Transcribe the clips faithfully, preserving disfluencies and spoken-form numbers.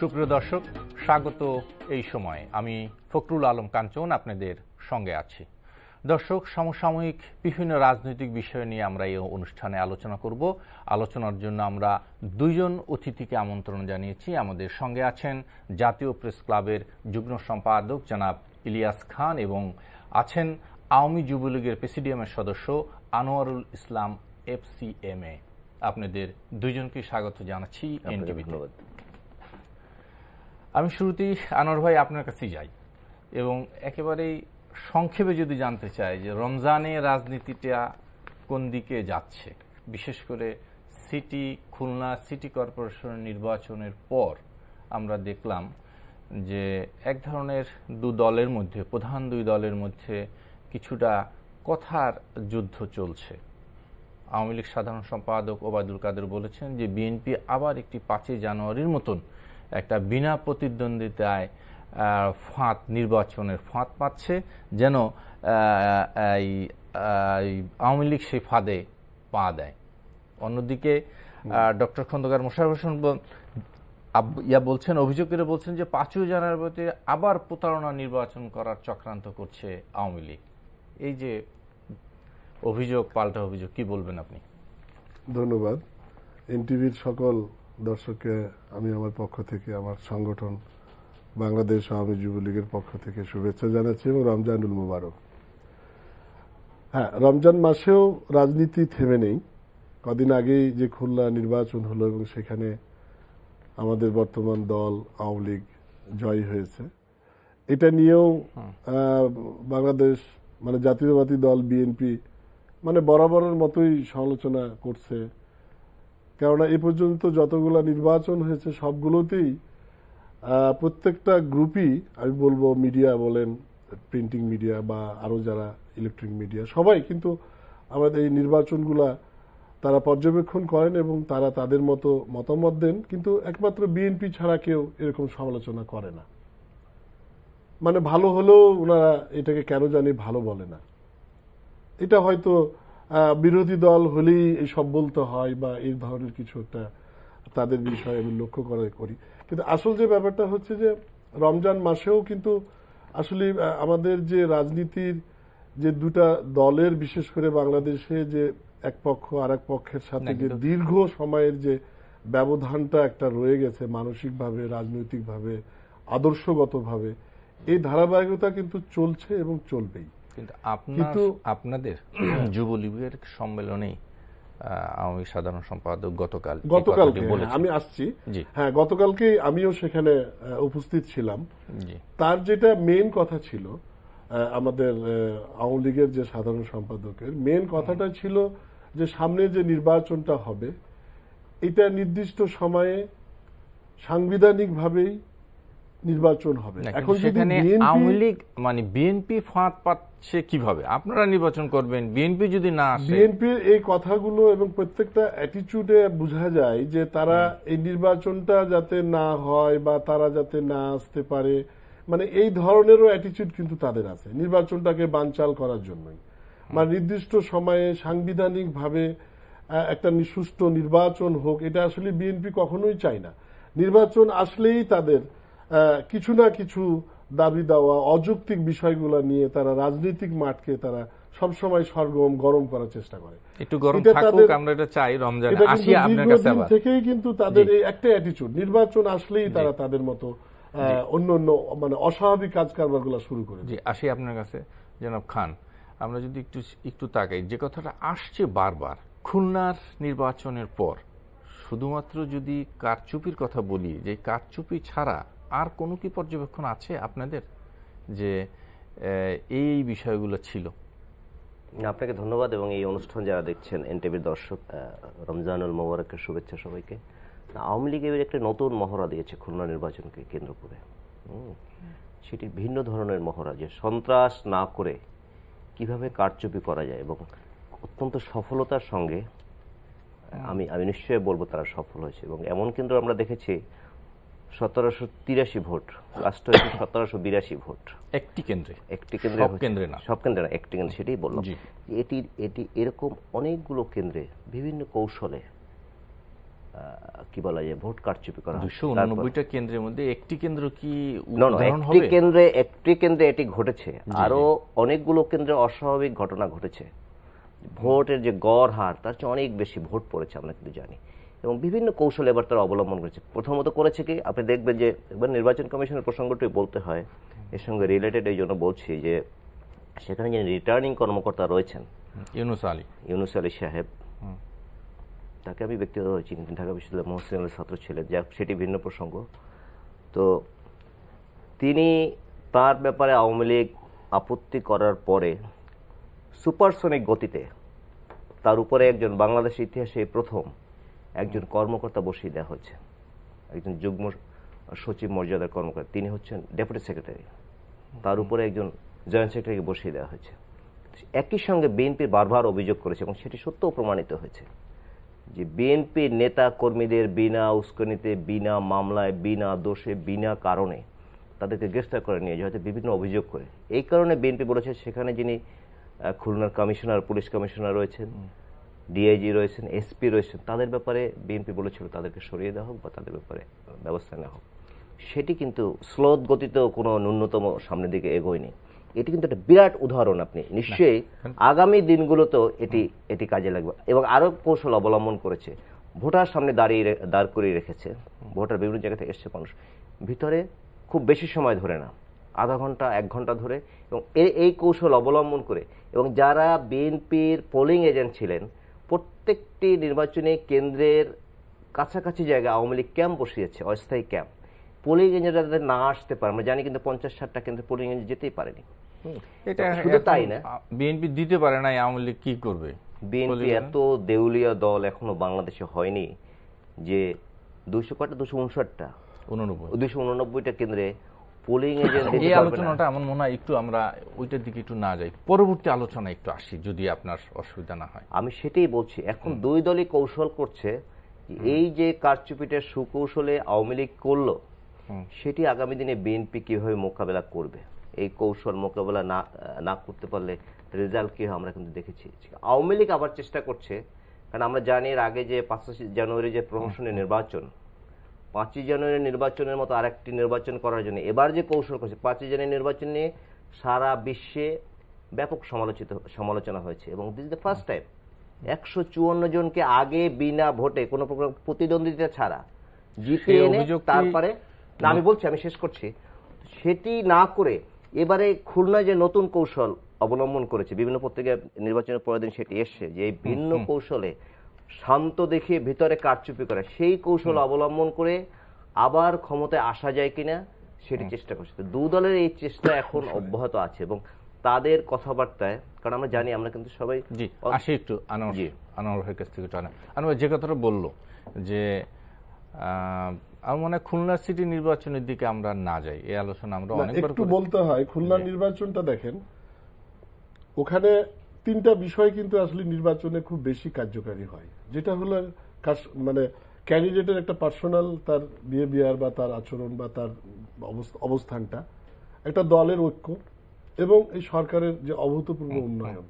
সুপ্রিয় দর্শক স্বাগত এই সময় আমি ফকরুল আলম কাঞ্চন আপনাদের সঙ্গে আছি। দর্শক সমসাময়িক বিভিন্ন রাজনৈতিক বিষয় নিয়ে আমরা এই অনুষ্ঠানে আলোচনা করব। আলোচনার জন্য আমরা দুইজন অতিথিকে আমন্ত্রণ জানিয়েছি। আমাদের সঙ্গে আছেন জাতীয় প্রেস ক্লাবের যুগ্ম সম্পাদক জনাব ইলিয়াস খান এবং আছেন আওয়ামী যুবলীগের প্রেসিডিয়ামের সদস্য Anwarul Islam F C M A. আপনাদের দুইজনকে স্বাগত জানাচ্ছি এনটিভিতে। আমি শুরুতেই আনোয়ার ভাই আপনার কাছে যাই এবং একেবারেই সংক্ষেপে যদি জানতে চাই যে রমজানে রাজনীতিটা কোন দিকে যাচ্ছে, বিশেষ করে সিটি খুলনা সিটি কর্পোরেশন নির্বাচনের পর আমরা দেখলাম যে এক ধরনের দু দলের মধ্যে প্রধান দুই দলের মধ্যে কিছুটা কথার যুদ্ধ চলছে। আওয়ামী লীগ সাধারণ সম্পাদক ওবায়দুল কাদের বলেছেন যে বিএনপি আবার একটি পাঁচই জানুয়ারির মতন একটা বিনা প্রতিদ্বন্দ্বিতায় ফাঁদ নির্বাচনের ফাঁদ পাচ্ছে, যেন আওয়ামী লীগ সেই ফাঁদে পা দেয়। অন্যদিকে ডক্টর খন্দকার মোশাররফ হোসেন ইয়া বলছেন, অভিযোগ করে বলছেন যে পাঁচই জানুয়ারিতে আবার প্রতারণা নির্বাচন করার চক্রান্ত করছে আওয়ামী লীগ। এই যে অভিযোগ পাল্টা অভিযোগ, কি বলবেন আপনি? ধন্যবাদ। এনটিভির সকল দর্শককে আমি আমার পক্ষ থেকে, আমার সংগঠন বাংলাদেশ আওয়ামী যুবলীগের পক্ষ থেকে শুভেচ্ছা জানাচ্ছি এবং রমজানুল মুবারক। হ্যাঁ, রমজান মাসেও রাজনীতি থেমে নেই। কদিন আগেই যে খুলনা নির্বাচন হলো এবং সেখানে আমাদের বর্তমান দল আওয়ামী লীগ জয়ী হয়েছে, এটা নিয়েও বাংলাদেশ মানে জাতীয়তাবাদী দল বিএনপি মানে বরাবরের মতোই সমালোচনা করছে, কেননা এ পর্যন্ত যতগুলো নির্বাচন হয়েছে সবগুলোতেই প্রত্যেকটা গ্রুপই, আমি বলবো মিডিয়া বলেন, প্রিন্টিং মিডিয়া বা আরও যারা ইলেকট্রনিক মিডিয়া, সবাই কিন্তু আমাদের এই নির্বাচনগুলা তারা পর্যবেক্ষণ করেন এবং তারা তাদের মতো মতামত দেন, কিন্তু একমাত্র বিএনপি ছাড়া কেউ এরকম সমালোচনা করে না। মানে ভালো হলেও ওনারা এটাকে কেন জানি ভালো বলে না। এটা হয়তো বিরোধী দল হলেই এইসব বলতে হয় বা এই ধরনের কিছু একটা তাদের বিষয়ে আমি লক্ষ্য করা করি। কিন্তু আসল যে ব্যাপারটা হচ্ছে যে রমজান মাসেও কিন্তু আসলে আমাদের যে রাজনীতির যে দুটা দলের, বিশেষ করে বাংলাদেশে যে এক পক্ষ আর এক পক্ষের সাথে যে দীর্ঘ সময়ের যে ব্যবধানটা একটা রয়ে গেছে মানসিকভাবে, রাজনৈতিকভাবে, আদর্শগতভাবে, এই ধারাবাহিকতা কিন্তু চলছে এবং চলবেই। কিন্তু কিন্তু আপনাদের যুবলীগের সম্মেলনে আওয়ামী সাধারণ সম্পাদক গতকাল গতকালকে আমি আসছি, হ্যাঁ গতকালকে আমিও সেখানে উপস্থিত ছিলাম। তার যেটা মেন কথা ছিল, আমাদের আওয়ামী লীগের যে সাধারণ সম্পাদকের মেন কথাটা ছিল যে সামনে যে নির্বাচনটা হবে এটা নির্দিষ্ট সময়ে সাংবিধানিকভাবেই নির্বাচন হবে। এখন সেখানে আওয়ামী লীগ মানে বিএনপি ফাঁদ পাচ্ছে কিভাবে, আপনারা নির্বাচন করবেন বিএনপি যদি না আসে। বিএনপির এই কথাগুলো এবং প্রত্যেকটা অ্যাটিটিউডে বোঝা যায় যে তারা এই নির্বাচনটা যাতে না হয় বা তারা যাতে না আসতে পারে, মানে এই ধরনেরও অ্যাটিটিউড কিন্তু তাদের আছে নির্বাচনটাকে বানচাল করার জন্যই। মানে নির্দিষ্ট সময়ে সাংবিধানিকভাবে একটা সুষ্ঠু নির্বাচন হোক, এটা আসলে বিএনপি কখনোই চায় না। নির্বাচন আসলেই তাদের কিছু না কিছু দাবি দেওয়া, অযৌক্তিক বিষয়গুলো নিয়ে তারা রাজনৈতিক মাঠকে তারা সবসময় সরগরম গরম করার চেষ্টা করে। থেকেই কিন্তু তাদের এই একটা অ্যাটিটিউড, নির্বাচন আসলেই তারা তাদের মতো অন্য অন্য মানে অস্বাভাবিক কাজ কারবারগুলো শুরু করে। জি, আসি আপনার কাছে জনাব খান। আমরা যদি একটু একটু তাকাই, যে কথাটা আসছে বারবার খুলনার নির্বাচনের পর, শুধুমাত্র যদি কারচুপির কথা বলি, যে কারচুপি ছাড়া আর কোনো কি পর্যবেক্ষণ আছে আপনাদের যে এই বিষয়গুলো ছিল? আপনাকে ধন্যবাদ এবং এই অনুষ্ঠান যারা দেখছেন এনটিভির দর্শক, রমজানুল মোবারকের শুভেচ্ছা সবাইকে। আওয়ামী লীগ এবার একটা নতুন মহড়া দিয়েছে খুলনা নির্বাচনকে কেন্দ্র করে, সেটি ভিন্ন ধরনের মহড়া, যে সন্ত্রাস না করে কিভাবে কারচুপি করা যায় এবং অত্যন্ত সফলতার সঙ্গে আমি আমি নিশ্চয়ই বলবো তারা সফল হয়েছে। এবং এমন কেন্দ্র আমরা দেখেছি সতেরোশো তিরাশি ভোট, লাস্ট হয়েছে সতেরোশো বিরাশি ভোট একটি কেন্দ্রে, একটি কেন্দ্রে সব কেন্দ্রে না, একটি কেন্দ্রে। সেটাই বললাম এটি এটি এরকম অনেকগুলো কেন্দ্রে বিভিন্ন কৌশলে কি বলা যায় ভোট কারচুপি করা দুইশো নিরানব্বইটা কেন্দ্রের মধ্যে একটি কেন্দ্র কি উদাহরণ হবে? একটি কেন্দ্রে একটি কেন্দ্রে এটি ঘটেছে, আরো অনেকগুলো কেন্দ্রে অস্বাভাবিক ঘটনা ঘটেছে। ভোটের যে গড় হার তার চেয়ে অনেক বেশি ভোট পড়েছে আমরা কিন্তু জানি, এবং বিভিন্ন কৌশল এবার তারা অবলম্বন করেছে। প্রথমত করেছে কি, আপনি দেখবেন যে এবার নির্বাচন কমিশনের প্রসঙ্গটি বলতে হয়, এর সঙ্গে রিলেটেড এই জন্য বলছি যে সেখানে যে রিটার্নিং কর্মকর্তা রয়েছেন ইউনুস আলী ইউনুস আলী সাহেব, তাকে আমি ব্যক্তিগতভাবে চিনি, ঢাকা বিশ্ববিদ্যালয়ের মহসিনের ছাত্র ছিলেন, যা সেটি ভিন্ন প্রসঙ্গ। তো তিনি তার ব্যাপারে আওয়ামী লীগ আপত্তি করার পরে সুপারসনিক গতিতে তার উপরে একজন বাংলাদেশের ইতিহাসে প্রথম একজন কর্মকর্তা বসিয়ে দেওয়া হচ্ছে, একজন যুগ্ম সচিব মর্যাদার কর্মকর্তা, তিনি হচ্ছেন ডেপুটি সেক্রেটারি, তার উপরে একজন জয়েন্ট সেক্রেটারিকে বসিয়ে দেওয়া হয়েছে। একই সঙ্গে বিএনপি বারবার অভিযোগ করেছে এবং সেটি সত্যও প্রমাণিত হয়েছে যে বিএনপির নেতা কর্মীদের বিনা উস্কানিতে, বিনা মামলায়, বিনা দোষে, বিনা কারণে তাদেরকে গ্রেফতার করে নিয়ে যাওয়া হয়েছে বিভিন্ন অভিযোগ করে। এই কারণে বিএনপি বলেছে সেখানে যিনি খুলনার কমিশনার, পুলিশ কমিশনার রয়েছেন, ডিআইজি রয়েছেন, এসপি রয়েছেন, তাদের ব্যাপারে বিএনপি বলেছিল তাদেরকে সরিয়ে দেওয়া হোক বা তাদের ব্যাপারে ব্যবস্থা নেওয়া হোক। সেটি কিন্তু স্লোত গতিতেও কোনো ন্যূনতম সামনের দিকে এগোয়নি। এটি কিন্তু একটা বিরাট উদাহরণ, আপনি নিশ্চয়ই আগামী দিনগুলোতেও এটি এটি কাজে লাগবে। এবং আরও কৌশল অবলম্বন করেছে, ভোটার সামনে দাঁড়িয়ে দাঁড় করিয়ে রেখেছে, ভোটার বিভিন্ন জায়গা থেকে এসছে মানুষ, ভিতরে খুব বেশি সময় ধরে না, আধা ঘন্টা এক ঘন্টা ধরে, এবং এই কৌশল অবলম্বন করে। এবং যারা বিএনপির পোলিং এজেন্ট ছিলেন প্রত্যেকটি নির্বাচনী কেন্দ্রের কাছাকাছি জায়গায় আওয়ামী লীগ ক্যাম্প বসিয়েছে, অস্থায়ী ক্যাম্প। পোলিং এজেন্টরা যাদের না আসতে পারে, আমরা জানি কিন্তু পঞ্চাশ ষাটটা কেন্দ্রে পোলিং এজেন্ট যেতেই পারেনি। এটা শুধু তাই না, বিএনপি দিতে পারে না, আওয়ামী লীগ কি করবে? বিএনপি এত দেউলিয়া দল এখনো বাংলাদেশে হয়নি যে দুইশো কটা দুশো উনষাটটা দুইশো উননব্বইটা কেন্দ্রে পোলিং এজেন্ট। এই আলোচনাটা এমন মনে হয় একটু আমরা ওইটার দিকে একটু না যাই, পরবর্তী আলোচনা একটু আসি যদি আপনার অসুবিধা না হয়। আমি সেটাই বলছি, এখন দুই দলই কৌশল করছে। এই যে কারচুপিটার সুকৌশলে আওয়ামী লীগ করলো, সেটি আগামী দিনে বিএনপি কিভাবে মোকাবেলা করবে? এই কৌশল মোকাবেলা না না করতে পারলে রেজাল্ট কী হয় আমরা কিন্তু দেখেছি। আওয়ামী লীগ আবার চেষ্টা করছে, কারণ আমরা জানি এর আগে যে পাঁচই জানুয়ারি যে প্রহসনের নির্বাচন, পাঁচই জানুয়ারি নির্বাচনের মতো আরেকটি নির্বাচন করার জন্য এবার যে কৌশল করছে, পাঁচই জানুয়ারি নির্বাচন নিয়ে সারা বিশ্বে ব্যাপক সমালোচিত সমালোচনা হয়েছে, এবং দিস দ্য ফার্স্ট টাইম একশো চুয়ান্ন জনকে আগে বিনা ভোটে কোনো প্রকার প্রতিদ্বন্দ্বিতা ছাড়া জিতিয়ে এনে তারপরে, না আমি বলছি, আমি শেষ করছি, সেটি না করে এবারে খুলনা যে নতুন কৌশল অবলম্বন করেছে, বিভিন্ন পত্রিকা নির্বাচনের পরের দিন সেটি এসছে, যে এই ভিন্ন কৌশলে শান্ত দেখিয়ে ভিতরে কারচুপি করা, সেই কৌশল অবলম্বন করে আবার ক্ষমতায় আসা যায় কিনা সেটি চেষ্টা করছে। দু দলের এই চেষ্টা এখন অব্যাহত আছে এবং তাদের কথাবার্তায়, কারণ আমরা জানি, আমরা কিন্তু সবাই আসি একটু আনোয়ার ভাইয়ের কাছ থেকে, আনোয়ার যে কথাটা বললো যে আর মনে হয় খুলনা সিটি নির্বাচনের দিকে আমরা না যাই, এই আলোচনা আমরা অনেকবার একটু বলতে হয়। খুলনা নির্বাচনটা দেখেন, ওখানে তিনটা বিষয় কিন্তু আসলে নির্বাচনে খুব বেশি কার্যকারী হয়, যেটা হলো মানে ক্যান্ডিডেটের একটা পার্সোনাল তার বিহেভিয়ার বা তার আচরণ বা তার অবস্থানটা, একটা দলের ঐক্য এবং এই সরকারের যে অভূতপূর্ব উন্নয়ন,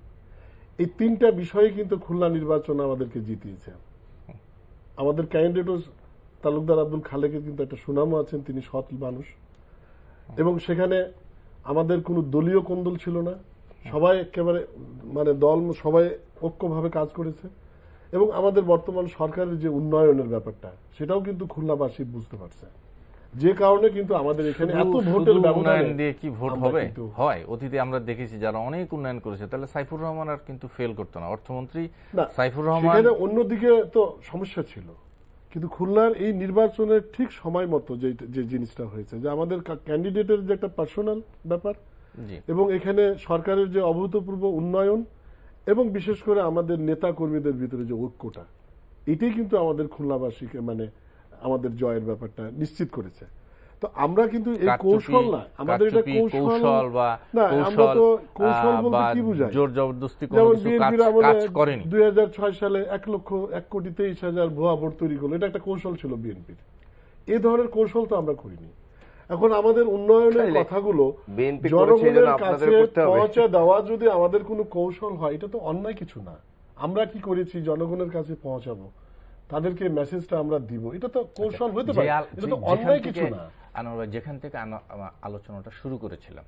এই তিনটা বিষয়ে কিন্তু খুলনা নির্বাচন আমাদেরকে জিতিয়েছে। আমাদের ক্যান্ডিডেটও তালুকদার আব্দুল খালেকের কিন্তু একটা সুনামও আছেন, তিনি সৎ মানুষ, এবং সেখানে আমাদের কোনো দলীয় কোন্দল ছিল না, সবাই একেবারে মানে দল সবাই ঐক্যভাবে কাজ করেছে। এবং আমাদের বর্তমান সরকারের যে উন্নয়নের ব্যাপারটা সেটাও কিন্তু খুলনাবাসী বুঝতে পারছে, যে কারণে কিন্তু আমাদের এখানে এত ভোটের ব্যবধান দিয়ে কি ভোট হবে হয়। অতীতে আমরা দেখেছি যারা অনেক উন্নয়ন করেছে, তাহলে সাইফুর রহমান আর কিন্তু ফেল করতো না, অর্থমন্ত্রী সাইফুর রহমান। অন্যদিকে তো সমস্যা ছিল, কিন্তু খুলনার এই নির্বাচনের ঠিক সময় মতো যে যে জিনিসটা হয়েছে, যে আমাদের ক্যান্ডিডেটের যে একটা পার্সোনাল ব্যাপার এবং এখানে সরকারের যে অভূতপূর্ব উন্নয়ন এবং বিশেষ করে আমাদের নেতা কর্মীদের ভিতরে যে ঐক্যটা, এটাই কিন্তু আমাদের খুলনাবাসীকে মানে আমাদের জয়ের ব্যাপারটা নিশ্চিত করেছে। তো আমরা কিন্তু এই কৌশল না, আমাদের এটা কৌশল বা আমরা তো কৌশল বলতে কি বুঝাই, জোর জবরদস্তি কাজ করেনি। দুই হাজার ছয় সালে এক লক্ষ এক কোটি তেইশ হাজার ভুয়া ভোট তৈরি করলো, এটা একটা কৌশল ছিল বিএনপির। এই ধরনের কৌশল তো আমরা করিনি। এখন আমাদের উন্নয়নের কথাগুলো জনগণের কাছে পৌঁছে দেওয়া যদি আমাদের কোনো কৌশল হয়, এটা তো অন্যায় কিছু না। আমরা কি করেছি জনগণের কাছে পৌঁছাবো, তাদেরকে মেসেজটা আমরা দিব। এটা তো কৌশল হতে পারে, এটা তো অন্যায় কিছু না। আমরা যেখান থেকে আলোচনাটা শুরু করেছিলাম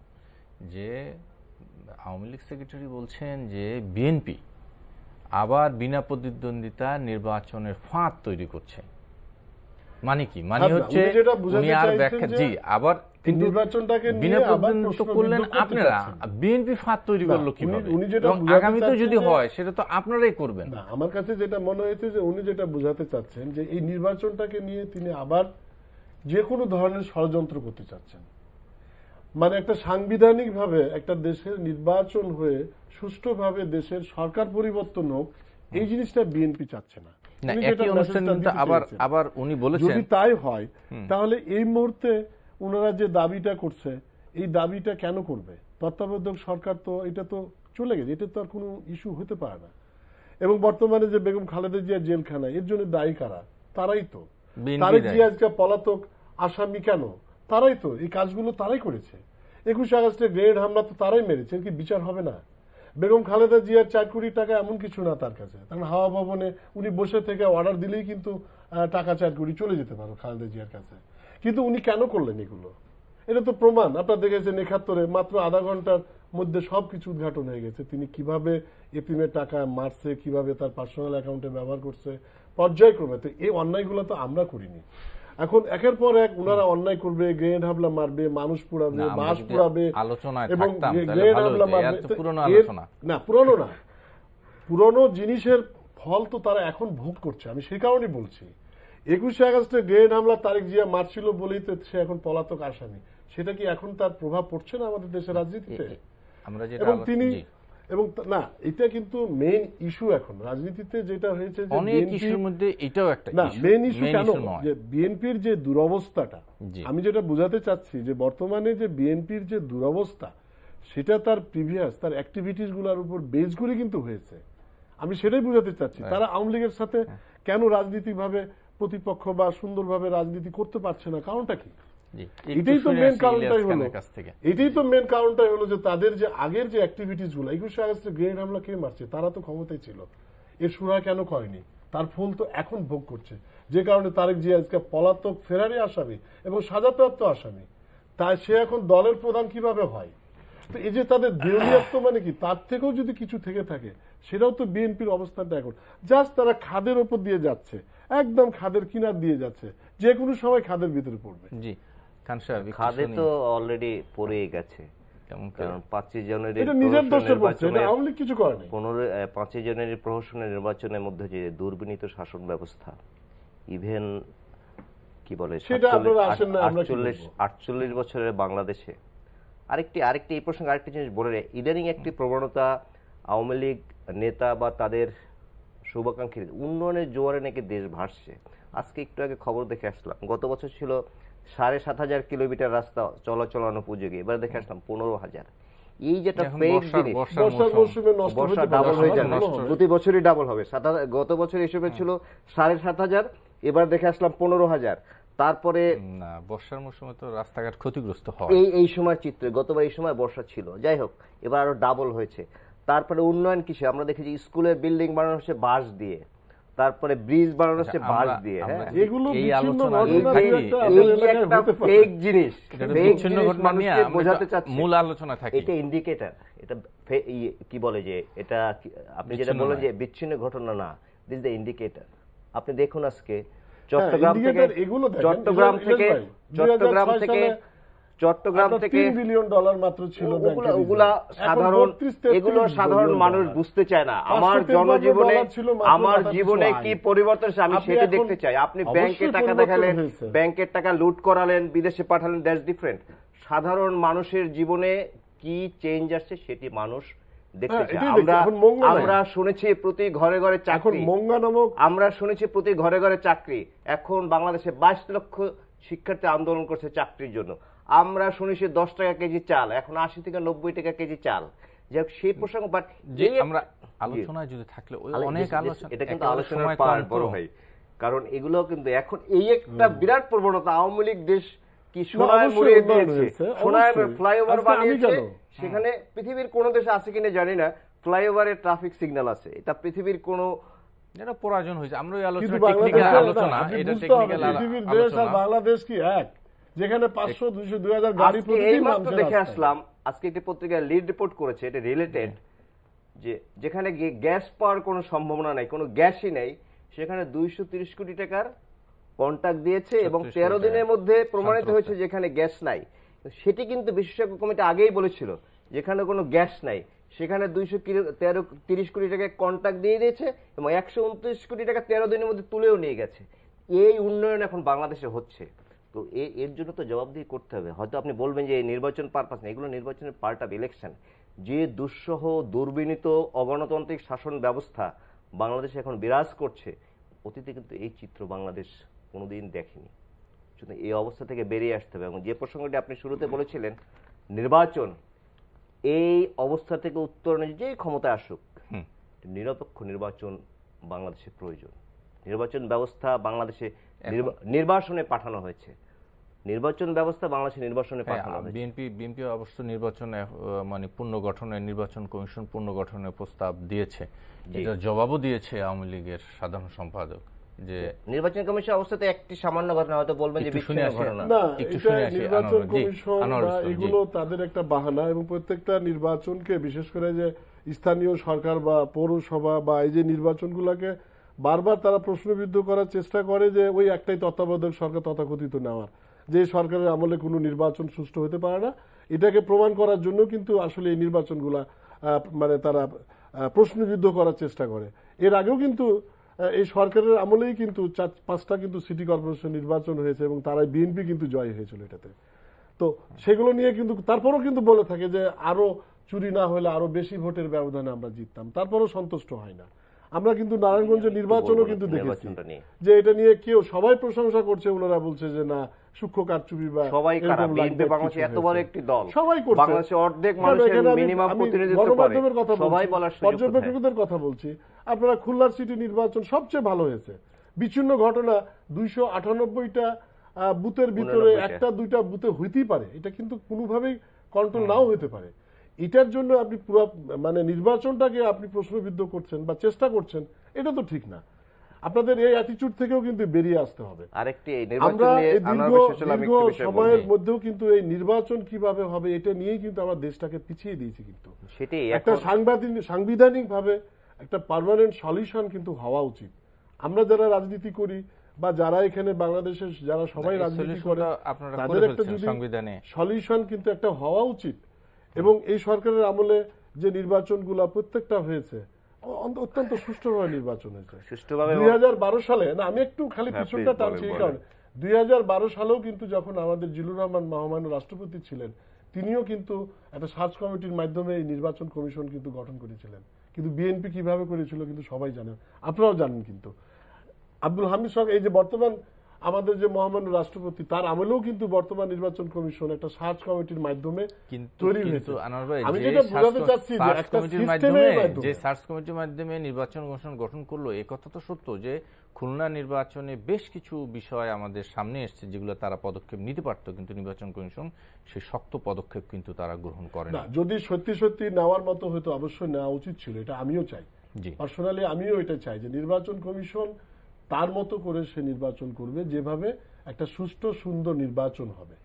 যে আওয়ামী লীগ সেক্রেটারি বলছেন যে বিএনপি আবার বিনা প্রতিদ্বন্দ্বিতা নির্বাচনের ফাঁদ তৈরি করছে, মানে কি মানে হচ্ছে উনি আর ব্যাখ্যা জি আবার নির্বাচনটাকে বিনা প্রতিদ্বন্দ্বিতা করলেন আপনারা, বিএনপি ফাঁদ তৈরি করলো কিভাবে? উনি যেটা আগামীতে যদি হয় সেটা তো আপনারাই করবেন। আমার কাছে যেটা মনে হয়েছে যে উনি যেটা বোঝাতে চাচ্ছেন যে এই নির্বাচনটাকে নিয়ে তিনি আবার যে কোনো ধরনের ষড়যন্ত্র করতে চাচ্ছেন, মানে একটা সাংবিধানিকভাবে একটা দেশের নির্বাচন হয়ে সুষ্ঠুভাবে দেশের সরকার পরিবর্তন হোক, এই জিনিসটা বিএনপি চাচ্ছে না। আবার আবার উনি বলেছেন যদি তাই হয় তাহলে এই মুহূর্তে ওনারা যে দাবিটা করছে এই দাবিটা কেন করবে? তত্ত্বাবধায়ক সরকার তো এটা তো চলে গেছে, এটা তো আর কোনো ইস্যু হতে পারে না। এবং বর্তমানে যে বেগম খালেদা জিয়া জেলখানা, এর জন্য দায়ী কারা? তারাই তো। তারেক জিয়া আজকে পলাতক আসামি কেন? তারাই তো এই কাজগুলো তারাই করেছে। একুশে আগস্টে গ্রেড হামলা তো তারাই মেরেছে, কি বিচার হবে না? বেগম খালেদা জিয়ার চার কোটি টাকা এমন কিছু না তার কাছে, কারণ হাওয়া ভবনে উনি বসে থেকে অর্ডার দিলেই কিন্তু টাকা চার কোটি চলে যেতে পারো খালেদা জিয়ার কাছে, কিন্তু উনি কেন করলেন এগুলো? এটা তো প্রমাণ আপনারা দেখেছেন একাত্তরে মাত্র আধা ঘন্টার মধ্যে সব কিছু উদ্ঘাটন হয়ে গেছে। তিনি কিভাবে এপিএমের টাকা মারছে, কিভাবে তার পার্সোনাল অ্যাকাউন্টে ব্যবহার করছে পর্যায়ক্রমে। তো এই অন্যায়গুলো তো আমরা করিনি। এখন একের পর এক উনারা অন্যায় করবে, গ্রেনেড হামলা মারবে, মানুষ পোড়াবে, বাস পোড়াবে, এবং গ্রেনেড হামলা মারবে। না পুরনো না, পুরনো জিনিসের ফল তো তারা এখন ভোগ করছে। আমি সেই কারণেই বলছি একুশে আগস্টে গ্রেনেড হামলা তারেক জিয়া মারছিল বলেই তো সে এখন পলাতক আসামি। সেটা কি এখন তার প্রভাব পড়ছে না আমাদের দেশের রাজনীতিতে? এবং তিনি এবং না, এটা কিন্তু মেইন ইস্যু এখন রাজনীতিতে যেটা হয়েছে যে অনেক ইস্যুর মধ্যে এটাও একটা ইস্যু। না মেইন ইস্যু কেন যে বিএনপির যে দুরবস্থাটা, আমি যেটা বোঝাতে চাচ্ছি যে বর্তমানে যে বিএনপির যে দুরবস্থা সেটা তার প্রিভিয়াস তার অ্যাক্টিভিটিস গুলোর উপর বেস করে কিন্তু হয়েছে। আমি সেটাই বোঝাতে চাচ্ছি তারা আওয়ামী লীগের সাথে কেন রাজনীতিকভাবে প্রতিপক্ষ বা সুন্দরভাবে রাজনীতি করতে পারছে না, কারণটা কি? এটাই তো মেন কারণটাই হলো এটাই তো মেন কারণটাই হলো যে তাদের যে আগের যে অ্যাক্টিভিটিস গুলো, একুশে আগস্টে গ্রেনেড হামলা কে মারছে? তারা তো ক্ষমতায় ছিল, এর সুরা কেন করেনি? তার ফল তো এখন ভোগ করছে, যে কারণে তারেক জিয়া আজকে পলাতক ফেরারি আসামি এবং সাজাপ্রাপ্ত আসামি। তাই সে এখন দলের প্রধান কিভাবে হয়? তো এই যে তাদের দেউলিয়াত্ব মানে কি, তার থেকেও যদি কিছু থেকে থাকে সেটাও তো বিএনপির অবস্থানটা এখন জাস্ট তারা খাদের ওপর দিয়ে যাচ্ছে, একদম খাদের কিনার দিয়ে যাচ্ছে, যে কোনো সময় খাদের ভিতরে পড়বে। জি খাদে তো অলরেডি পড়ে গেছে, কারণ পাঁচই জানুয়ারি পনেরো পাঁচই জানুয়ারি প্রহসনের নির্বাচনের মধ্যে যে দুর্বিনীত শাসন ব্যবস্থা, ইভেন কি বলে আটচল্লিশ বছরের বাংলাদেশে আরেকটি আরেকটি এই প্রসঙ্গে আরেকটি জিনিস বলে রে, ইদানিং একটি প্রবণতা আওয়ামী লীগ নেতা বা তাদের শুভাকাঙ্ক্ষী উন্নয়নের জোয়ারে নাকি দেশ ভাসছে। আজকে একটু আগে খবর দেখে আসলাম গত বছর ছিল সাড়ে সাত হাজার কিলোমিটার রাস্তা চলাচল অনুপযোগী, এবার দেখে আসলাম পনেরো হাজার। এই যেটা ডাবল হয়ে যায়, প্রতি বছরই ডাবল হবে। গত বছর হিসেবে ছিল সাড়ে সাত হাজার, এবার দেখে আসলাম পনেরো হাজার। তারপরে বর্ষার মৌসুমে তো রাস্তাঘাট ক্ষতিগ্রস্ত হয়, এই এই সময় চিত্র গতবার এই সময় বর্ষা ছিল, যাই হোক এবার আরো ডাবল হয়েছে। তারপরে উন্নয়ন কিসে আমরা দেখেছি স্কুলের বিল্ডিং বানানো হচ্ছে বাঁশ দিয়ে, তারপরে ব্রিজ বানানো হচ্ছে বাঁশ দিয়ে। এগুলো ফেক জিনিস, বোঝাতে চাচ্ছি মূল আলোচনা থাকে এটা ইন্ডিকেটর, এটা কি বলে যে এটা আপনি যেটা বলেন যে বিচ্ছিন্ন ঘটনা না, দিস দ্য ইন্ডিকেটর। আপনি দেখুন আজকে চট্টগ্রাম থেকে চট্টগ্রাম থেকে চট্টগ্রাম থেকে চট্টগ্রাম থেকে বিলিয়ন ডলার মাত্র ছিল, ওগুলা সাধারণ এগুলো সাধারণ মানুষ বুঝতে চায় না। আমার জনজীবনে আমার জীবনে কি পরিবর্তন আমি সেটা দেখতে চাই। আপনি ব্যাংকের টাকা দেখালেন, ব্যাংকের টাকা লুট করালেন, বিদেশে পাঠালেন, দ্যাটস ডিফারেন্ট। সাধারণ মানুষের জীবনে কি চেঞ্জ আসছে সেটি মানুষ দেখতে চায়। আমরা আমরা শুনেছি প্রতি ঘরে ঘরে চাকরি, আমরা শুনেছি প্রতি ঘরে ঘরে চাকরি। এখন বাংলাদেশে বাইশ লক্ষ শিক্ষার্থী আন্দোলন করছে চাকরির জন্য। আমরা শুনি সে দশ টাকা কেজি চাল, এখন আশি থেকে নব্বই টাকা কেজি চাল। যাই হোক সেই প্রসঙ্গ বাট যে আমরা আলোচনায় যদি থাকলে অনেক আলোচনা, এটা কিন্তু আলোচনার পার বড় ভাই, কারণ এগুলো কিন্তু এখন এই একটা বিরাট প্রবণতা। আওয়ামী লীগ দেশ কি সোনায় মুড়িয়ে দিয়েছে, সোনায় ফ্লাইওভার বানিয়েছে। সেখানে পৃথিবীর কোন দেশে আছে কিনা জানি না ফ্লাইওভারের ট্রাফিক সিগন্যাল আছে, এটা পৃথিবীর কোন এটা পরাজন হইছে। আমরা এই আলোচনা টেকনিক্যাল আলোচনা, এটা টেকনিক্যাল আলোচনা। বাংলাদেশ কি এক যেখানে পাঁচশো দুইশো দুই হাজার গাড়ি প্রতিদিন আমরা দেখে আসলাম। আজকে একটি পত্রিকা লিড রিপোর্ট করেছে, এটা রিলেটেড, যে যেখানে গ্যাস পাওয়ার কোনো সম্ভাবনা নাই, কোনো গ্যাসই নাই, সেখানে দুইশো তিরিশ কোটি টাকার কন্ট্রাক্ট দিয়েছে এবং তেরো দিনের মধ্যে প্রমাণিত হয়েছে যেখানে গ্যাস নাই। সেটি কিন্তু বিশেষজ্ঞ কমিটি আগেই বলেছিল যেখানে কোনো গ্যাস নাই সেখানে দুইশো তেরো তিরিশ কোটি টাকা কন্ট্রাক্ট দিয়ে দিয়েছে এবং একশো উনত্রিশ কোটি টাকা তেরো দিনের মধ্যে তুলেও নিয়ে গেছে। এই উন্নয়ন এখন বাংলাদেশে হচ্ছে, তো এর জন্য তো জবাবদিহি করতে হবে। হয়তো আপনি বলবেন যে এই নির্বাচন পারপাস না, এগুলো নির্বাচনের পার্ট অফ ইলেকশন। যে দুঃসহ দুর্বিনীত অগণতান্ত্রিক শাসন ব্যবস্থা বাংলাদেশে এখন বিরাজ করছে, অতীতে কিন্তু এই চিত্র বাংলাদেশ কোনোদিন দেখেনি। এই অবস্থা থেকে বেরিয়ে আসতে হবে। এবং যে প্রসঙ্গটি আপনি শুরুতে বলেছিলেন নির্বাচন, এই অবস্থা থেকে উত্তরণের যে ক্ষমতা আসুক, নিরপেক্ষ নির্বাচন বাংলাদেশের প্রয়োজন। নির্বাচন ব্যবস্থা বাংলাদেশে নির্বাচনে পাঠানো হয়েছে, নির্বাচন ব্যবস্থা বাংলাদেশে নির্বাচনে পাঠানো হয়েছে। বিএনপি বিএনপি অবশ্য নির্বাচনে মানে পুনর্গঠনে নির্বাচন কমিশন পুনর্গঠনের প্রস্তাব দিয়েছে, এটা জবাবও দিয়েছে আওয়ামী লীগের সাধারণ সম্পাদক। যে নির্বাচন কমিশন অবস্থাতে একটি সামান্য ঘটনা হয়তো বলবেন যে বিচ্ছিন্ন ঘটনা না, এটা নির্বাচন কমিশন এগুলো তাদের একটা বাহানা। এবং প্রত্যেকটা নির্বাচনকে বিশেষ করে যে স্থানীয় সরকার বা পৌরসভা বা এই যে নির্বাচনগুলোকে বারবার তারা প্রশ্নবিদ্ধ করার চেষ্টা করে যে ওই একটাই তত্ত্বাবধায়ক সরকার তথাকথিত নেওয়ার, যে সরকারের আমলে কোনো নির্বাচন সুষ্ঠু হতে পারে না, এটাকে প্রমাণ করার জন্য কিন্তু আসলে এই নির্বাচনগুলা মানে তারা প্রশ্নবিদ্ধ করার চেষ্টা করে। এর আগেও কিন্তু এই সরকারের আমলেই কিন্তু চার পাঁচটা কিন্তু সিটি কর্পোরেশন নির্বাচন হয়েছে এবং তারাই বিএনপি কিন্তু জয় হয়েছিল এটাতে। তো সেগুলো নিয়ে কিন্তু তারপরও কিন্তু বলে থাকে যে আরও চুরি না হলে আরও বেশি ভোটের ব্যবধানে আমরা জিততাম, তারপরও সন্তুষ্ট হয় না। আমরা কিন্তু নারায়ণগঞ্জের নির্বাচনও কিন্তু দেখেছি যে এটা নিয়ে কেউ সবাই প্রশংসা করছে, ওনারা বলছে যে না সূক্ষ্ম কারচুপি বা সবাই খারাপ। বাংলাদেশে এত বড় একটি দল, সবাই করছে, বাংলাদেশে অর্ধেক মানুষের মিনিমাম প্রতিনিধিত্ব করে, সবাই বলার সুযোগ আছে। পর্যবেক্ষকদের কথা বলছি, আপনারা খুলনার সিটি নির্বাচন সবচেয়ে ভালো হয়েছে, বিচ্ছিন্ন ঘটনা দুইশো আটানব্বইটা বুথের ভিতরে একটা দুইটা বুথে হইতেই পারে, এটা কিন্তু কোনোভাবেই কন্ট্রোল নাও হইতে পারে। এটার জন্য আপনি পুরো মানে নির্বাচনটাকে আপনি প্রশ্নবিদ্ধ করছেন বা চেষ্টা করছেন, এটা তো ঠিক না। আপনাদের এই অ্যাটিটিউড থেকেও কিন্তু বেরিয়ে আসতে হবে। আরেকটি এই নির্বাচন নিয়ে দীর্ঘ সময়ের মধ্যেও কিন্তু এই নির্বাচন কিভাবে হবে এটা নিয়েই কিন্তু আমরা দেশটাকে পিছিয়ে দিয়েছি। কিন্তু সেটাই একটা সাংবিধানিক সাংবিধানিকভাবে একটা পার্মানেন্ট সলিউশন কিন্তু হওয়া উচিত। আমরা যারা রাজনীতি করি বা যারা এখানে বাংলাদেশের যারা সবাই রাজনীতি করে, তাদের একটা সংবিধানে সলিউশন কিন্তু একটা হওয়া উচিত। এবং এই সরকারের আমলে যে নির্বাচনগুলো প্রত্যেকটা হয়েছে অত্যন্ত সুষ্ঠুভাবে নির্বাচন হয়েছে। দুই হাজার বারো সালে না, আমি একটু খালি পিছনটা টানছি, কারণ দুই হাজার বারো সালেও কিন্তু যখন আমাদের জিলুর রহমান মহামান্য রাষ্ট্রপতি ছিলেন, তিনিও কিন্তু একটা সার্চ কমিটির মাধ্যমে এই নির্বাচন কমিশন কিন্তু গঠন করেছিলেন। কিন্তু বিএনপি কিভাবে করেছিল কিন্তু সবাই জানেন, আপনারাও জানেন। কিন্তু আব্দুল হামিদ সাহেব, এই যে বর্তমান আমাদের যে মহামান্য রাষ্ট্রপতি, তার আমলেও কিন্তু বর্তমান নির্বাচন কমিশন একটা সার্চ কমিটির মাধ্যমে তৈরি হয়েছে। আমি যেটা বোঝাতে চাচ্ছি যে একটা সিস্টেমের মাধ্যমে যে সার্চ কমিটির মাধ্যমে নির্বাচন কমিশন গঠন করলো, এই কথা তো সত্য যে খুলনা নির্বাচনে বেশ কিছু বিষয় আমাদের সামনে এসেছে যেগুলো তারা পদক্ষেপ নিতে পারত, কিন্তু নির্বাচন কমিশন সেই শক্ত পদক্ষেপ কিন্তু তারা গ্রহণ করে না। যদি সত্যি সত্যি নেওয়ার মতো হয়তো অবশ্যই নেওয়া উচিত ছিল, এটা আমিও চাই, পার্সোনালি আমিও এটা চাই যে নির্বাচন কমিশন তার মতো করে সে নির্বাচন করবে যেভাবে একটা সুষ্ঠু সুন্দর নির্বাচন হবে।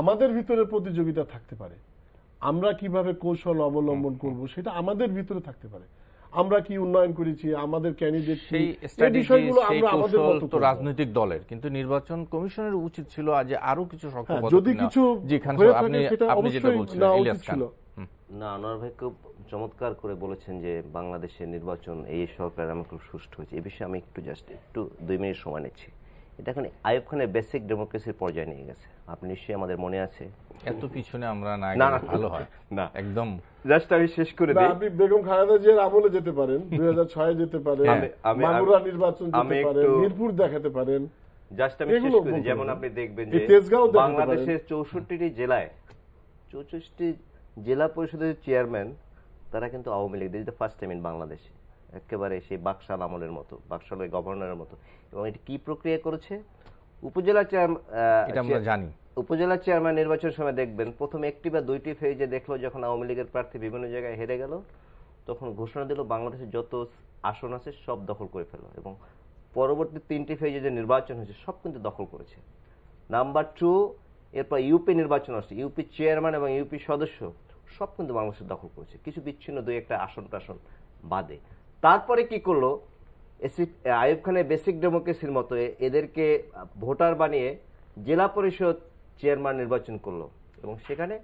আমাদের ভিতরে প্রতিযোগিতা থাকতে পারে, আমরা কিভাবে কৌশল অবলম্বন করব সেটা আমাদের ভিতরে থাকতে পারে, আমরা কি উন্নয়ন করেছি, আমাদের ক্যান্ডিডেট সেই বিষয়গুলো আমরা আমাদের মতো তো রাজনৈতিক দলের। কিন্তু নির্বাচন কমিশনের উচিত ছিল আজ আরো কিছু শক্ত পদক্ষেপ। না, আনোয়ার ভাই খুব চমৎকার করে বলেছেন যে বাংলাদেশের নির্বাচন এই সরকার আমার খুব সুষ্ঠু হয়েছে। এ বিষয়ে আমি একটু জাস্ট একটু দুই মিনিট সময় নিচ্ছি। এটা এখন আইয়ুব খানের বেসিক ডেমোক্রেসির পর্যায়ে নিয়ে গেছে। আপনি নিশ্চয়ই আমাদের মনে আছে, এত পিছনে আমরা না গেলে ভালো হয় না, একদম জাস্ট আমি শেষ করে দিই। আপনি বেগম খালেদা জিয়ার আমলে যেতে পারেন, দুই হাজার ছয় যেতে পারেন, মাগুরা নির্বাচন যেতে পারেন, মিরপুর দেখাতে পারেন, জাস্ট আমি শেষ করে দিই। যেমন আপনি দেখবেন যে বাংলাদেশের চৌষট্টিটি জেলায় চৌষট্টি জেলা পরিষদের চেয়ারম্যান তারা কিন্তু আওয়ামী লীগ, যেটা ফার্স্ট টাইম ইন বাংলাদেশ, একেবারে সেই বাকশাল আমলের মতো, বাকশালের গভর্নরের মতো। এবং এটি কী প্রক্রিয়া করেছে, উপজেলা চেয়ারম্যান জানি উপজেলা চেয়ারম্যান নির্বাচনের সময় দেখবেন প্রথম একটি বা দুইটি ফেজে দেখলো যখন আওয়ামী লীগের প্রার্থী বিভিন্ন জায়গায় হেরে গেল, তখন ঘোষণা দিল বাংলাদেশে যত আসন আছে সব দখল করে ফেলো এবং পরবর্তী তিনটি ফেজে যে নির্বাচন হয়েছে সব কিন্তু দখল করেছে। নাম্বার টু, এরপর ইউপি নির্বাচন আসছে, ইউপি চেয়ারম্যান এবং ইউপি সদস্য সব কিন্তু বাংলাদেশে দখল করেছে, কিছু বিচ্ছিন্ন দুই একটা আসন টাসন বাদে। তারপরে কি করলো আইয়ুব খানের বেসিক ডেমোক্রেসির মতো এদেরকে ভোটার বানিয়ে জেলা পরিষদ চেয়ারম্যান নির্বাচন করলো এবং সেখানে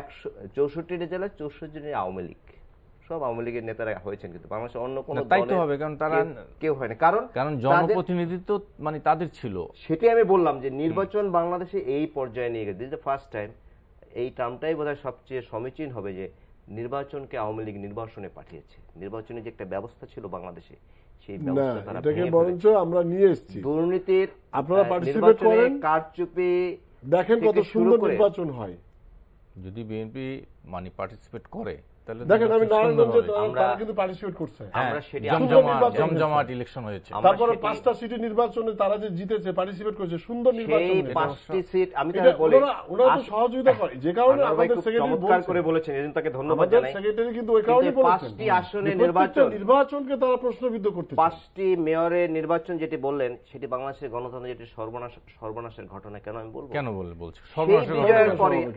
একশো চৌষট্টিটা জেলা চৌষট্টি জন আওয়ামী লীগ, সব আওয়ামী লীগের নেতারা হয়েছেন কিন্তু বাংলাদেশে অন্য কোনো দায়িত্ব হবে কারণ তারা কেউ হয় না, কারণ কারণ জনপ্রতিনিধিত্ব মানে তাদের ছিল। সেটাই আমি বললাম যে নির্বাচন বাংলাদেশে এই পর্যায়ে নিয়ে গেছে, this is the first time, এই টার্মটাই বোধহয় সবচেয়ে সমীচীন হবে যে নির্বাচনকে আওয়ামী লীগ নির্বাসনে পাঠিয়েছে। নির্বাচনের যে একটা ব্যবস্থা ছিল বাংলাদেশে সেই ব্যবস্থা তারা এটাকে বরঞ্চ আমরা নিয়ে এসেছি, দুর্নীতির আপনারা পার্টিসিপেট করেন, কারচুপি দেখেন কত সুন্দর নির্বাচন হয় যদি বিএনপি মানে পার্টিসিপেট করে। দেখেন আমি নারায়ণগঞ্জে তারা কিন্তু পার্টিসিপেট করছে, আমরা সেটা জমজমাট ইলেকশন হয়েছে, তারপরে পাঁচটা সিটি নির্বাচনে তারা যে জিতেছে পার্টিসিপেট করেছে, সুন্দর নির্বাচন, পাঁচটি সিট আমি তাহলে বলি ওরা তো সহযোগিতা করে, যে কারণে আমাদের সেক্রেটারি বলছেন করে বলেছেন এদিন তাকে ধন্যবাদ জানাই সেক্রেটারি, কিন্তু ওই কারণে বলেছেন পাঁচটি আসনে নির্বাচন নির্বাচনকে তারা প্রশ্নবিদ্ধ করতে, পাঁচটি মেয়রের নির্বাচন যেটি বললেন সেটি বাংলাদেশের গণতন্ত্র যেটি সর্বনাশ সর্বনাশের ঘটনা কেন আমি বলবো, কেন বলে বলছি সর্বনাশের ঘটনা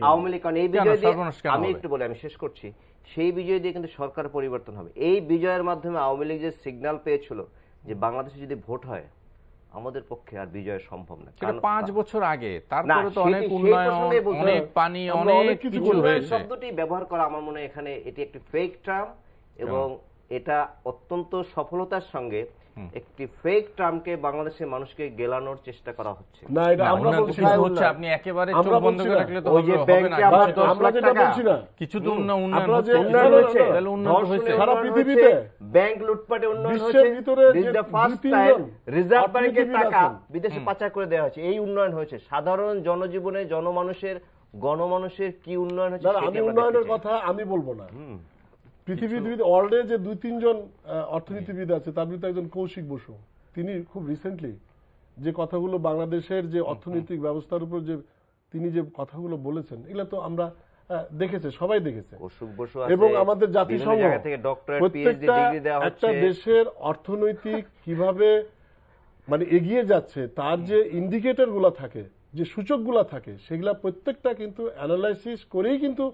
আওয়ামী লীগ, এই বিজয় দিয়ে আমি একটু বলি, আমি শেষ করছি, সেই বিজয় দিয়ে কিন্তু সরকার পরিবর্তন হবে। এই বিজয়ের মাধ্যমে আওয়ামী লীগ যে সিগন্যাল পেয়েছিল যে বাংলাদেশে যদি ভোট হয় আমাদের পক্ষে আর বিজয় সম্ভব না, কারণ পাঁচ বছর আগে তারপরে তো অনেক উন্নয়ন অনেক পানি অনেক কিছু হয়েছে। শব্দটি ব্যবহার করা আমার মনে হয় এখানে এটি একটি ফেক টার্ম এবং এটা অত্যন্ত সফলতার সঙ্গে একটি ফেক টার্মকে বাংলাদেশের মানুষকে গেলানোর চেষ্টা করা হচ্ছে না, এটা আমরা বলছি হচ্ছে আপনি একেবারে চোখ বন্ধ করে রাখলে তো হবে না, আমরা যেটা বলছি না কিছু তো উন্নয়ন হচ্ছে, উন্নয়ন হচ্ছে তাহলে উন্নয়ন হয়েছে সারা পৃথিবীতে, ব্যাংক লুটপাটে উন্নয়ন হচ্ছে, বিশ্বের ভিতরে যে ফার্স্ট টাইম রিজার্ভ ব্যাংকের টাকা বিদেশে পাচার করে দেয়া হচ্ছে, এই উন্নয়ন হয়েছে সাধারণ জনজীবনে জনমানুষের গণমানুষের কি উন্নয়ন হচ্ছে সেটা আমি উন্নয়নের কথা আমি বলবো না। পৃথিবীর ওয়ার্ল্ডে যে দুই তিনজন অর্থনীতিবিদ আছে তার ভিতরে একজন কৌশিক বসু, তিনি খুব রিসেন্টলি যে কথাগুলো বাংলাদেশের যে অর্থনৈতিক ব্যবস্থার উপর যে তিনি যে কথাগুলো বলেছেন এগুলো তো আমরা দেখেছে, সবাই দেখেছে, এবং আমাদের জাতিসংঘ প্রত্যেকটা একটা দেশের অর্থনৈতিক কিভাবে মানে এগিয়ে যাচ্ছে তার যে ইন্ডিকেটর গুলা থাকে, যে সূচক গুলা থাকে সেগুলা প্রত্যেকটা কিন্তু অ্যানালাইসিস করেই কিন্তু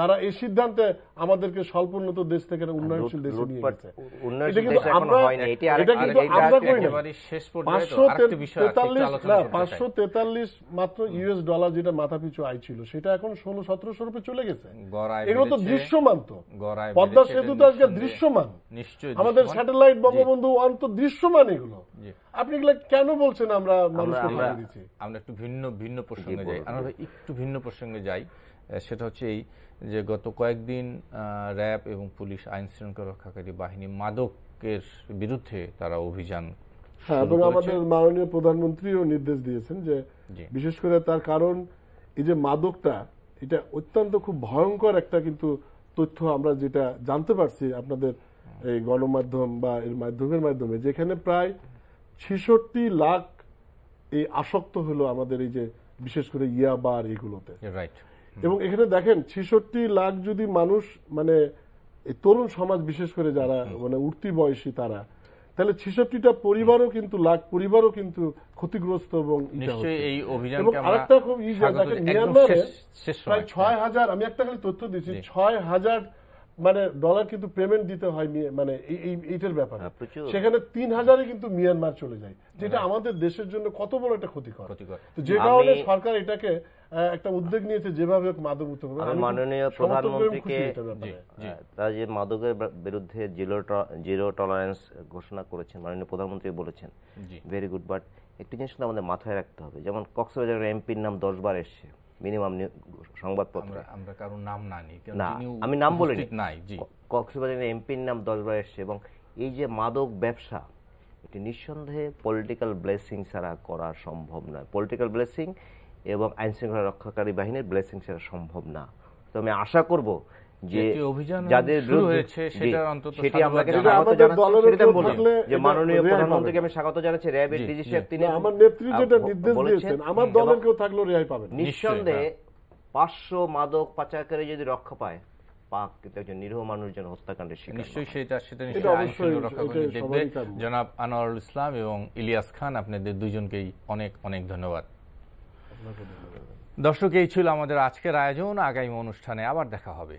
তারা এই সিদ্ধান্তে আমাদেরকে স্বল্পোন্নত দেশ থেকে উন্নয়নশীল দেশে নিয়ে গেছে। এটা কিন্তু আমরা এটা কিন্তু আমরা করি না, পাঁচশো তেতাল্লিশ মাত্র ইউএস ডলার যেটা মাথাপিছু আয় ছিল সেটা এখন ষোলো সতেরোশো রূপে চলে গেছে, এগুলো তো দৃশ্যমান, তো পদ্মা সেতু তো আজকে দৃশ্যমান, আমাদের স্যাটেলাইট বঙ্গবন্ধু ওয়ান তো দৃশ্যমান, এগুলো আপনি এগুলো কেন বলছেন? আমরা আমরা একটু ভিন্ন ভিন্ন প্রসঙ্গে যাই, আমরা একটু ভিন্ন প্রসঙ্গে যাই, সেটা হচ্ছে এই যে গত কয়েকদিন র্যাব এবং পুলিশ আইন শৃঙ্খলা রক্ষাকারী বাহিনী মাদকের বিরুদ্ধে তারা অভিযান, হ্যাঁ, এবং আমাদের মাননীয় প্রধানমন্ত্রীও নির্দেশ দিয়েছেন যে বিশেষ করে তার কারণ এই যে মাদকটা এটা অত্যন্ত খুব ভয়ঙ্কর একটা কিন্তু তথ্য আমরা যেটা জানতে পারছি আপনাদের এই গণমাধ্যম বা এর মাধ্যমের মাধ্যমে, যেখানে প্রায় ছেষট্টি লাখ এই আসক্ত হলো আমাদের এই যে বিশেষ করে ইয়াবার এগুলোতে, রাইট, এবং এখানে দেখেন ছেষট্টি লাখ যদি মানুষ মানে তরুণ সমাজ বিশেষ করে যারা মানে উঠতি বয়সী তারা, তাহলে ছেষট্টিটা পরিবারও কিন্তু লাখ পরিবারও কিন্তু ক্ষতিগ্রস্ত, এবং আরেকটা খুব মিয়ানমারে প্রায় ছয় হাজার আমি একটা খালি তথ্য দিচ্ছি ছয় হাজার মানে ডলার কিন্তু পেমেন্ট দিতে হয় মানে এইটার ব্যাপারে, সেখানে তিন হাজারে কিন্তু মিয়ানমার চলে যায়, যেটা আমাদের দেশের জন্য কত বড় একটা ক্ষতিকর, তো যে কারণে সরকার এটাকে একটা উদ্যোগ নিয়েছে যেভাবে মাদক মাননীয় প্রধানমন্ত্রীকে তারা যে মাদকের বিরুদ্ধে জিরো টলারেন্স ঘোষণা করেছেন মাননীয় প্রধানমন্ত্রী বলেছেন, ভেরি গুড, বাট একটি জিনিস কিন্তু আমাদের মাথায় রাখতে হবে, যেমন কক্সবাজারের এমপির নাম দশ বার এসছে মিনিমাম সংবাদপত্র, আমরা কারো নাম না নিই, না আমি নাম বলিনি, কক্সবাজারের এমপির নাম দশবার এসছে, এবং এই যে মাদক ব্যবসা এটি নিঃসন্দেহে পলিটিক্যাল ব্লেসিং ছাড়া করা সম্ভব নয়, পলিটিক্যাল ব্লেসিং এবং আইনশৃঙ্খলা রক্ষাকারী বাহিনীর ব্লেসিং ছাড়া সম্ভব না। তো আমি আশা করব যে অভিযান যাদের রয়েছে সেটার অন্তত সেটি আমরা যে মাননীয় প্রধানমন্ত্রীকে আমি স্বাগত জানাচ্ছি, র‍্যাবের ডিজি সাহেব তিনি আমার নেতৃত্বে যেটা নির্দেশ দিয়েছেন আমার দলের কেউ থাকলেও রেহাই পাবেন নিঃসন্দেহে, পাঁচশো মাদক পাচারকারী যদি রক্ষা পায় दर्शक आजकेर आयोजन आगामी अनुष्ठाने आबार देखा होबे